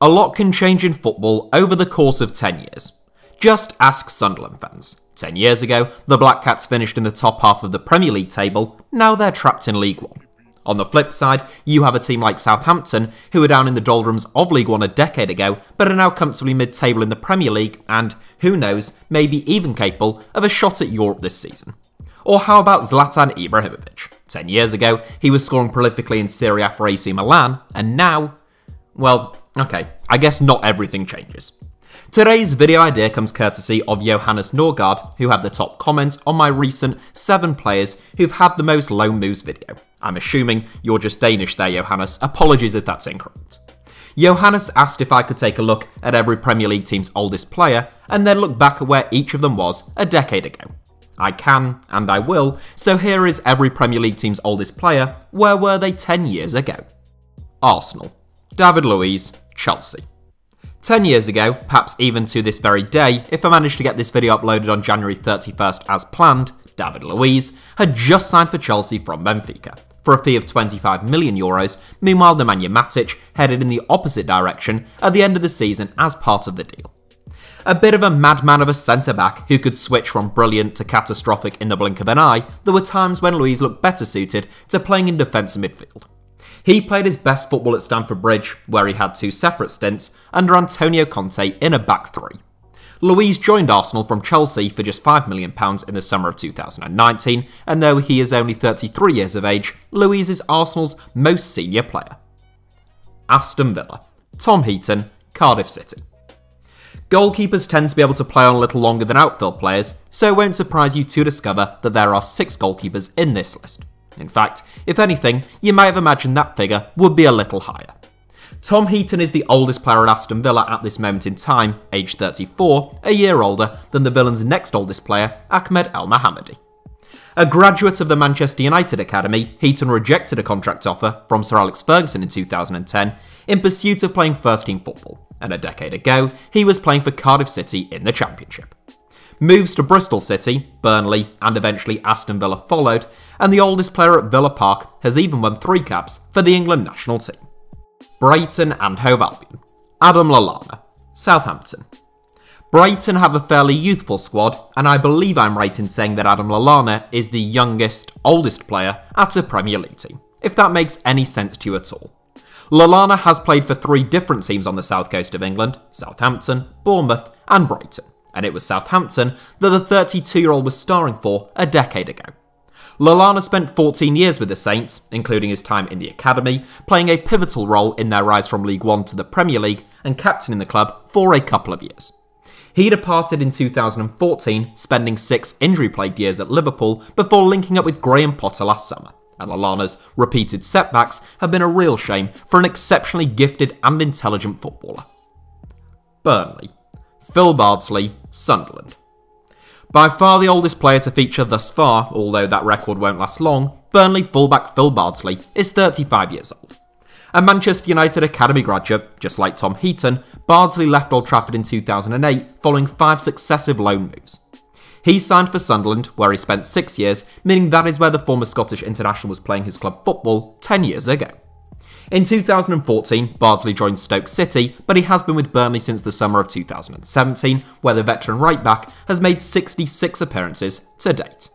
A lot can change in football over the course of 10 years. Just ask Sunderland fans. 10 years ago, the Black Cats finished in the top half of the Premier League table, now they're trapped in League One. On the flip side, you have a team like Southampton, who were down in the doldrums of League One a decade ago, but are now comfortably mid-table in the Premier League and, who knows, maybe even capable of a shot at Europe this season. Or how about Zlatan Ibrahimovic? 10 years ago, he was scoring prolifically in Serie A for AC Milan, and now, well, okay, I guess not everything changes. Today's video idea comes courtesy of Johannes Norgaard, who had the top comment on my recent 7 players who've had the most loan moves video. I'm assuming you're just Danish there, Johannes, apologies if that's incorrect. Johannes asked if I could take a look at every Premier League team's oldest player, and then look back at where each of them was a decade ago. I can, and I will, so here is every Premier League team's oldest player. Where were they 10 years ago? Arsenal. David Luiz, Chelsea. 10 years ago, perhaps even to this very day, if I managed to get this video uploaded on January 31st as planned, David Luiz had just signed for Chelsea from Benfica, for a fee of €25 million, meanwhile Nemanja Matic headed in the opposite direction at the end of the season as part of the deal. A bit of a madman of a centre-back who could switch from brilliant to catastrophic in the blink of an eye, there were times when Luiz looked better suited to playing in defensive midfield. He played his best football at Stamford Bridge, where he had 2 separate stints under Antonio Conte in a back three. Luiz joined Arsenal from Chelsea for just £5 million in the summer of 2019, and though he is only 33 years of age, Luiz is Arsenal's most senior player. Aston Villa. Tom Heaton, Cardiff City. Goalkeepers tend to be able to play on a little longer than outfield players, so it won't surprise you to discover that there are 6 goalkeepers in this list. In fact, if anything, you might have imagined that figure would be a little higher. Tom Heaton is the oldest player at Aston Villa at this moment in time, aged 34, a year older than the Villains' next oldest player, Ahmed El Mohammadi. A graduate of the Manchester United Academy, Heaton rejected a contract offer from Sir Alex Ferguson in 2010 in pursuit of playing first-team football. And a decade ago, he was playing for Cardiff City in the Championship. Moves to Bristol City, Burnley, and eventually Aston Villa followed, and the oldest player at Villa Park has even won 3 caps for the England national team. Brighton and Hove Albion. Adam Lallana, Southampton. Brighton have a fairly youthful squad, and I believe I'm right in saying that Adam Lallana is the youngest, oldest player at a Premier League team, if that makes any sense to you at all. Lallana has played for 3 different teams on the south coast of England, Southampton, Bournemouth and Brighton, and it was Southampton that the 32-year-old was starring for a decade ago. Lallana spent 14 years with the Saints, including his time in the academy, playing a pivotal role in their rise from League One to the Premier League and captaining the club for a couple of years. He departed in 2014, spending 6 injury-plagued years at Liverpool before linking up with Graham Potter last summer. And Lallana's repeated setbacks have been a real shame for an exceptionally gifted and intelligent footballer. Burnley. Phil Bardsley, Sunderland. By far the oldest player to feature thus far, although that record won't last long, Burnley fullback Phil Bardsley is 35 years old. A Manchester United Academy graduate, just like Tom Heaton, Bardsley left Old Trafford in 2008 following 5 successive loan moves. He signed for Sunderland, where he spent 6 years, meaning that is where the former Scottish international was playing his club football 10 years ago. In 2014, Bardsley joined Stoke City, but he has been with Burnley since the summer of 2017, where the veteran right-back has made 66 appearances to date.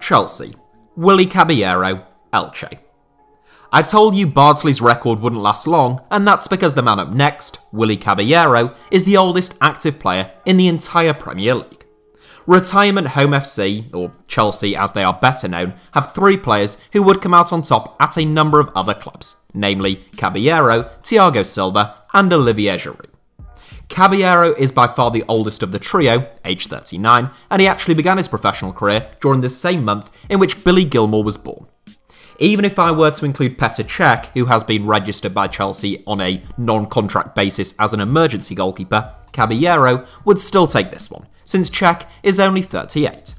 Chelsea. Willie Caballero, Elche. I told you Bardsley's record wouldn't last long, and that's because the man up next, Willie Caballero, is the oldest active player in the entire Premier League. Retirement Home FC, or Chelsea as they are better known, have 3 players who would come out on top at a number of other clubs, namely Caballero, Thiago Silva and Olivier Giroud. Caballero is by far the oldest of the trio, aged 39, and he actually began his professional career during the same month in which Billy Gilmour was born. Even if I were to include Petr Cech, who has been registered by Chelsea on a non-contract basis as an emergency goalkeeper, Caballero would still take this one, since Cech is only 38.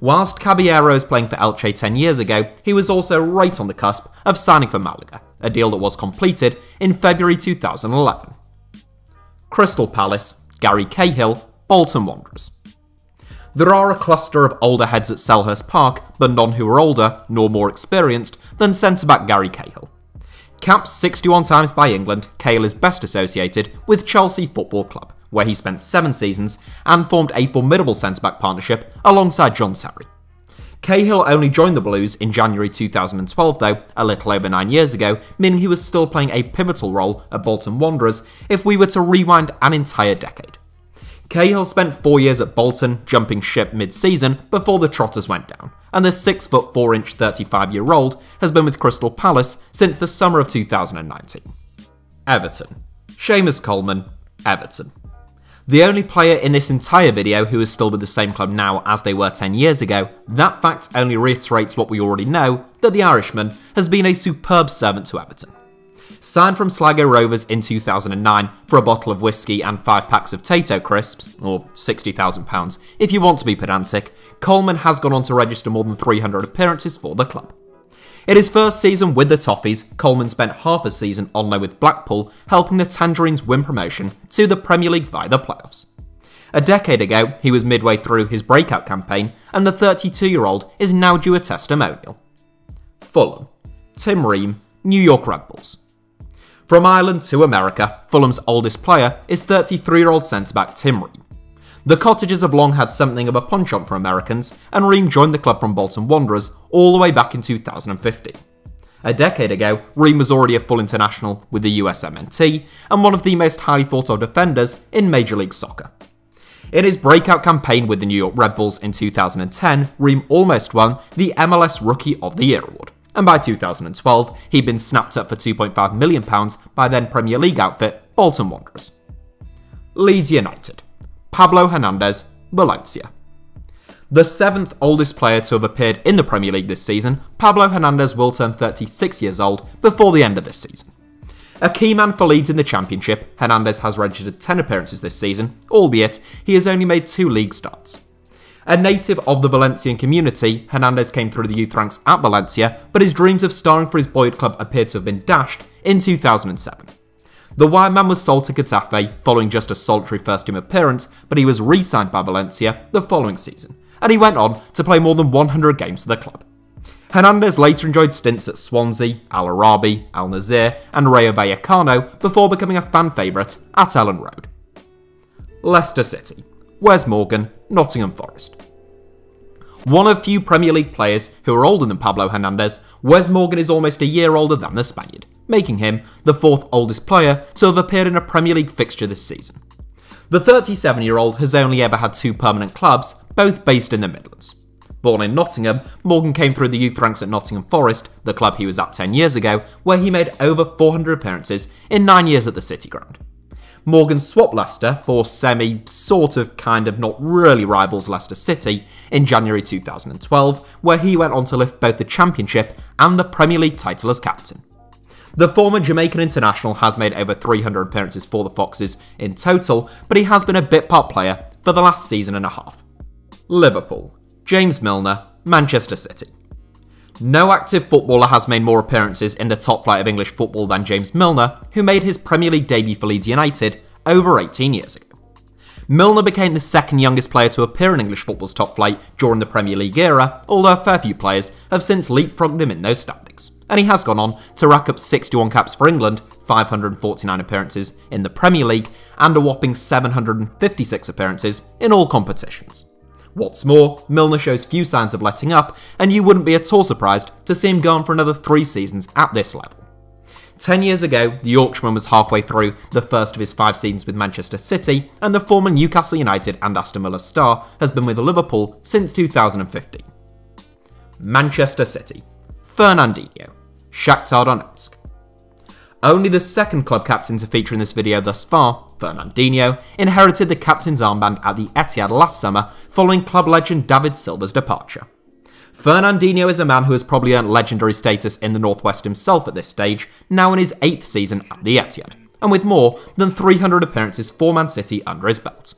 Whilst Caballero is playing for Elche 10 years ago, he was also right on the cusp of signing for Malaga, a deal that was completed in February 2011. Crystal Palace, Gary Cahill, Bolton Wanderers. There are a cluster of older heads at Selhurst Park, but none who are older, nor more experienced, than centre-back Gary Cahill. Capped 61 times by England, Cahill is best associated with Chelsea Football Club, where he spent 7 seasons and formed a formidable centre-back partnership alongside John Sarri. Cahill only joined the Blues in January 2012 though, a little over 9 years ago, meaning he was still playing a pivotal role at Bolton Wanderers if we were to rewind an entire decade. Cahill spent 4 years at Bolton, jumping ship mid-season before the Trotters went down, and the 6 foot 4 inch 35-year-old has been with Crystal Palace since the summer of 2019. Everton. Seamus Coleman, Everton. The only player in this entire video who is still with the same club now as they were 10 years ago, that fact only reiterates what we already know, that the Irishman has been a superb servant to Everton. Signed from Sligo Rovers in 2009 for a bottle of whiskey and 5 packs of Tato crisps, or £60,000 if you want to be pedantic, Coleman has gone on to register more than 300 appearances for the club. In his first season with the Toffees, Coleman spent half a season on loan with Blackpool, helping the Tangerines win promotion to the Premier League via the playoffs. A decade ago, he was midway through his breakout campaign, and the 32-year-old is now due a testimonial. Fulham. Tim Ream, New York Red Bulls. From Ireland to America, Fulham's oldest player is 33-year-old centre-back Tim Ream. The Cottagers have long had something of a penchant for Americans, and Ream joined the club from Bolton Wanderers all the way back in 2015. A decade ago, Ream was already a full international with the USMNT, and one of the most highly thought of defenders in Major League Soccer. In his breakout campaign with the New York Red Bulls in 2010, Ream almost won the MLS Rookie of the Year award, and by 2012, he'd been snapped up for £2.5 million by then Premier League outfit Bolton Wanderers. Leeds United. Pablo Hernandez, Valencia. The 7th oldest player to have appeared in the Premier League this season, Pablo Hernandez will turn 36 years old before the end of this season. A key man for Leeds in the Championship, Hernandez has registered 10 appearances this season, albeit he has only made 2 league starts. A native of the Valencian community, Hernandez came through the youth ranks at Valencia, but his dreams of starring for his boyhood club appear to have been dashed in 2007. The wide man was sold to Getafe following just a solitary first-team appearance, but he was re-signed by Valencia the following season, and he went on to play more than 100 games for the club. Hernandez later enjoyed stints at Swansea, Al Arabi, Al Nassr, and Rayo Vallecano before becoming a fan favourite at Ellen Road. Leicester City. Wes Morgan, Nottingham Forest. One of few Premier League players who are older than Pablo Hernandez, Wes Morgan is almost a year older than the Spaniard, making him the 4th oldest player to have appeared in a Premier League fixture this season. The 37-year-old has only ever had 2 permanent clubs, both based in the Midlands. Born in Nottingham, Morgan came through the youth ranks at Nottingham Forest, the club he was at 10 years ago, where he made over 400 appearances in 9 years at the City Ground. Morgan swapped Leicester for not really rivals Leicester City in January 2012, where he went on to lift both the Championship and the Premier League title as captain. The former Jamaican international has made over 300 appearances for the Foxes in total, but he has been a bit-part player for the last season and a half. Liverpool. James Milner, Manchester City. No active footballer has made more appearances in the top flight of English football than James Milner, who made his Premier League debut for Leeds United over 18 years ago. Milner became the 2nd youngest player to appear in English football's top flight during the Premier League era, although a fair few players have since leapfrogged him in those standings, and he has gone on to rack up 61 caps for England, 549 appearances in the Premier League, and a whopping 756 appearances in all competitions. What's more, Milner shows few signs of letting up, and you wouldn't be at all surprised to see him gone for another 3 seasons at this level. 10 years ago, the Yorkshireman was halfway through the first of his 5 seasons with Manchester City, and the former Newcastle United and Aston Villa star has been with Liverpool since 2015. Manchester City. Fernandinho. Shakhtar Donetsk. Only the 2nd club captain to feature in this video thus far, Fernandinho, inherited the captain's armband at the Etihad last summer following club legend David Silva's departure. Fernandinho is a man who has probably earned legendary status in the Northwest himself at this stage, now in his 8th season at the Etihad, and with more than 300 appearances for Man City under his belt.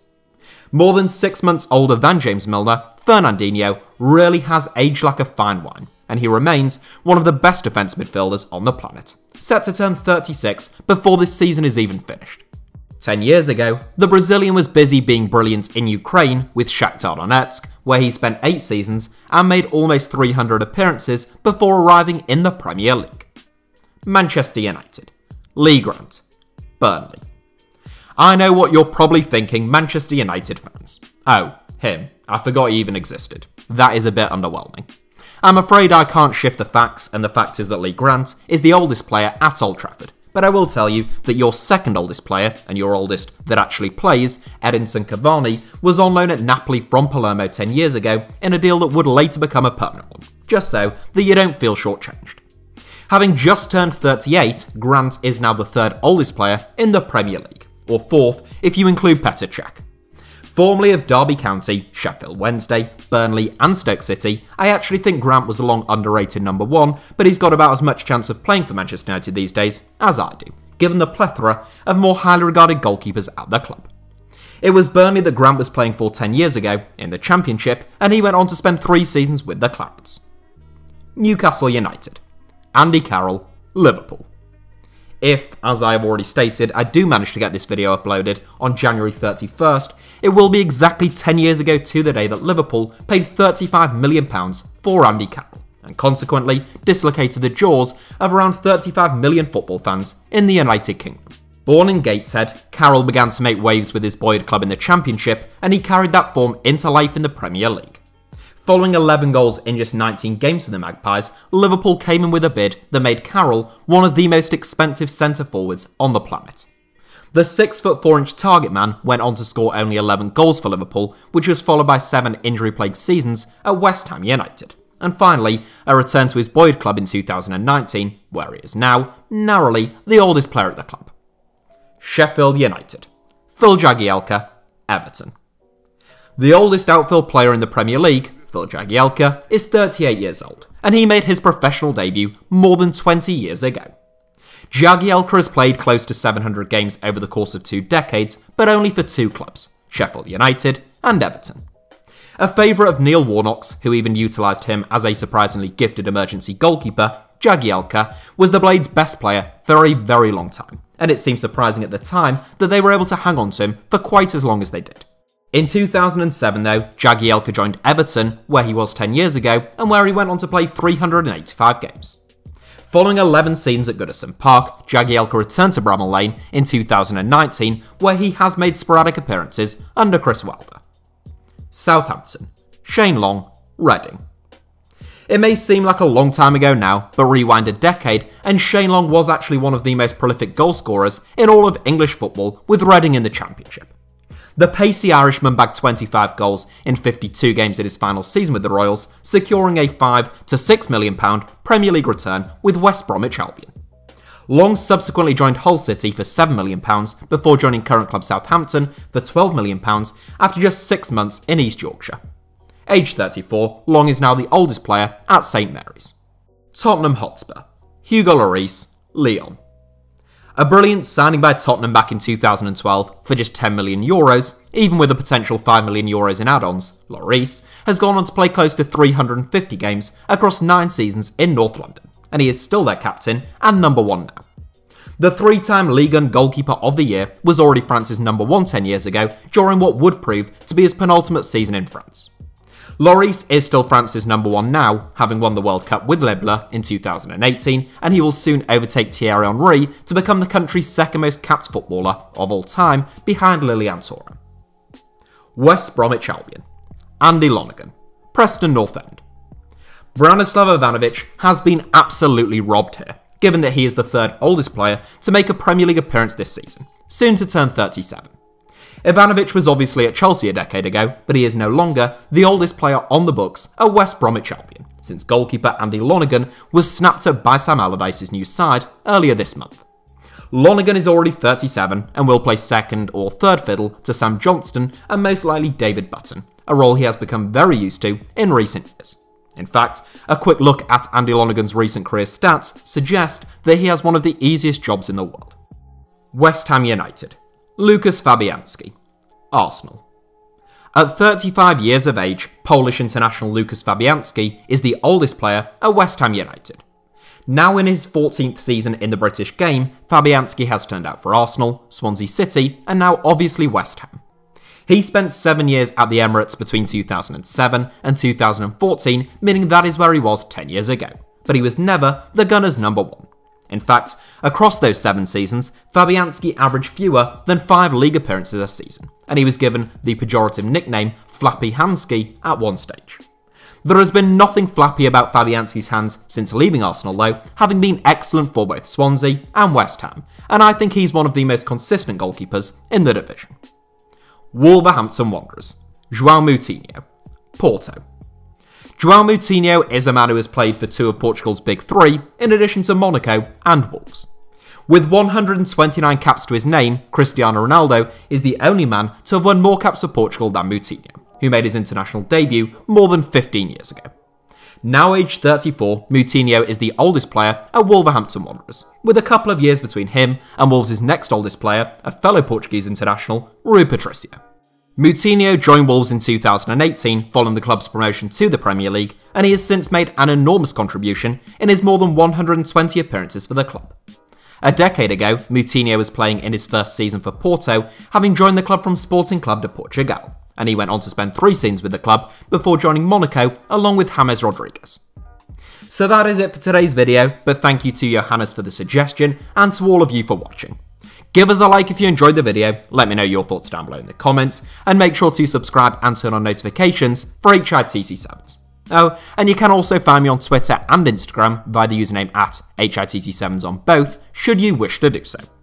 More than 6 months older than James Milner, Fernandinho really has aged like a fine wine, and he remains one of the best defence midfielders on the planet, set to turn 36 before this season is even finished. 10 years ago, the Brazilian was busy being brilliant in Ukraine with Shakhtar Donetsk, where he spent 8 seasons and made almost 300 appearances before arriving in the Premier League. Manchester United. Lee Grant. Burnley. I know what you're probably thinking, Manchester United fans. Oh, him. I forgot he even existed. That is a bit underwhelming. I'm afraid I can't shift the facts, and the fact is that Lee Grant is the oldest player at Old Trafford. But I will tell you that your second oldest player, and your oldest that actually plays, Edinson Cavani, was on loan at Napoli from Palermo 10 years ago in a deal that would later become a permanent one, just so that you don't feel shortchanged. Having just turned 38, Grant is now the third oldest player in the Premier League, or fourth if you include Petr Cech. Formerly of Derby County, Sheffield Wednesday, Burnley and Stoke City, I actually think Grant was a long underrated number one, but he's got about as much chance of playing for Manchester United these days as I do, given the plethora of more highly regarded goalkeepers at their club. It was Burnley that Grant was playing for 10 years ago in the Championship, and he went on to spend 3 seasons with the Clarets. Newcastle United. Andy Carroll, Liverpool. If, as I have already stated, I do manage to get this video uploaded on January 31st, it will be exactly 10 years ago to the day that Liverpool paid £35 million for Andy Carroll, and consequently dislocated the jaws of around 35 million football fans in the United Kingdom. Born in Gateshead, Carroll began to make waves with his boyhood club in the Championship, and he carried that form into life in the Premier League. Following 11 goals in just 19 games for the Magpies, Liverpool came in with a bid that made Carroll one of the most expensive centre-forwards on the planet. The 6'4" target man went on to score only 11 goals for Liverpool, which was followed by 7 injury-plagued seasons at West Ham United, and finally, a return to his boyhood club in 2019, where he is now, narrowly, the oldest player at the club. Sheffield United. Phil Jagielka, Everton. The oldest outfield player in the Premier League, Phil Jagielka, is 38 years old, and he made his professional debut more than 20 years ago. Jagielka has played close to 700 games over the course of 2 decades, but only for 2 clubs, Sheffield United and Everton. A favourite of Neil Warnock's, who even utilised him as a surprisingly gifted emergency goalkeeper, Jagielka was the Blades' best player for a very long time, and it seemed surprising at the time that they were able to hang on to him for quite as long as they did. In 2007 though, Jagielka joined Everton, where he was 10 years ago, and where he went on to play 385 games. Following 11 seasons at Goodison Park, Jagielka returned to Bramall Lane in 2019, where he has made sporadic appearances under Chris Wilder. Southampton. Shane Long, Reading. It may seem like a long time ago now, but rewind a decade and Shane Long was actually one of the most prolific goal scorers in all of English football, with Reading in the Championship. The pacey Irishman bagged 25 goals in 52 games in his final season with the Royals, securing a £5 to £6 million Premier League return with West Bromwich Albion. Long subsequently joined Hull City for £7 million before joining current club Southampton for £12 million after just 6 months in East Yorkshire. Aged 34, Long is now the oldest player at St Mary's. Tottenham Hotspur. Hugo Lloris, Lyon. A brilliant signing by Tottenham back in 2012 for just €10 million, even with a potential €5 million in add-ons, Lloris has gone on to play close to 350 games across 9 seasons in North London, and he is still their captain and number one now. The 3-time Ligue 1 goalkeeper of the year was already France's number one 10 years ago during what would prove to be his penultimate season in France. Lloris is still France's number one now, having won the World Cup with Les Bleus in 2018, and he will soon overtake Thierry Henry to become the country's second most capped footballer of all time, behind Lilian Thuram. West Bromwich Albion. Andy Lonergan. Preston North End. Branislav Ivanovic has been absolutely robbed here, given that he is the third oldest player to make a Premier League appearance this season, soon to turn 37. Ivanovic was obviously at Chelsea a decade ago, but he is no longer the oldest player on the books at West Bromwich Albion, since goalkeeper Andy Lonergan was snapped up by Sam Allardyce's new side earlier this month. Lonergan is already 37 and will play second or third fiddle to Sam Johnston and most likely David Button, a role he has become very used to in recent years. In fact, a quick look at Andy Lonergan's recent career stats suggests that he has one of the easiest jobs in the world. West Ham United. Lukasz Fabianski. Arsenal. At 35 years of age, Polish international Lukasz Fabianski is the oldest player at West Ham United. Now in his 14th season in the British game, Fabianski has turned out for Arsenal, Swansea City, and now obviously West Ham. He spent 7 years at the Emirates between 2007 and 2014, meaning that is where he was 10 years ago, but he was never the Gunners' number one. In fact, across those 7 seasons, Fabianski averaged fewer than 5 league appearances a season, and he was given the pejorative nickname Flappy Hansky at one stage. There has been nothing flappy about Fabianski's hands since leaving Arsenal though, having been excellent for both Swansea and West Ham, and I think he's one of the most consistent goalkeepers in the division. Wolverhampton Wanderers, João Moutinho, Porto. João Moutinho is a man who has played for 2 of Portugal's big 3, in addition to Monaco and Wolves. With 129 caps to his name, Cristiano Ronaldo is the only man to have won more caps for Portugal than Moutinho, who made his international debut more than 15 years ago. Now aged 34, Moutinho is the oldest player at Wolverhampton Wanderers, with a couple of years between him and Wolves' next oldest player, a fellow Portuguese international, Rui Patricio. Moutinho joined Wolves in 2018 following the club's promotion to the Premier League, and he has since made an enormous contribution in his more than 120 appearances for the club. A decade ago, Moutinho was playing in his first season for Porto, having joined the club from Sporting Club de Portugal, and he went on to spend 3 seasons with the club before joining Monaco along with James Rodriguez. So that is it for today's video, but thank you to Johannes for the suggestion and to all of you for watching. Give us a like if you enjoyed the video, let me know your thoughts down below in the comments, and make sure to subscribe and turn on notifications for HITC sevens. Oh, and you can also find me on Twitter and Instagram via the username at HITC7s on both, should you wish to do so.